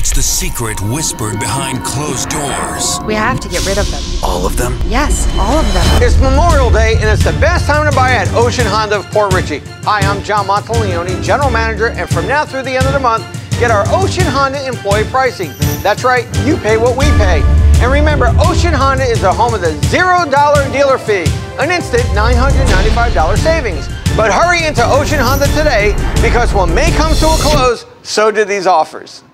creates the secret whispered behind closed doors. We have to get rid of them. All of them? Yes, all of them. It's Memorial Day, and it's the best time to buy at Ocean Honda of Port Richey. Hi, I'm John Montalione, General Manager, and from now through the end of the month, get our Ocean Honda employee pricing. That's right, you pay what we pay. And remember, Ocean Honda is the home of the $0 dealer fee, an instant $995 savings. But hurry into Ocean Honda today, because when May comes to a close, so do these offers.